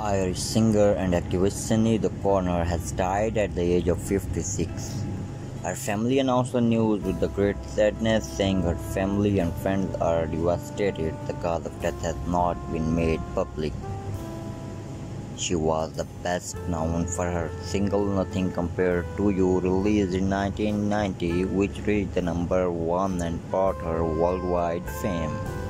Irish singer and activist Sinéad O'Connor has died at the age of 56. Her family announced the news with the great sadness, saying her family and friends are devastated. The cause of death has not been made public. She was the best known for her single Nothing Compared to You, released in 1990, which reached the number 1 and brought her worldwide fame.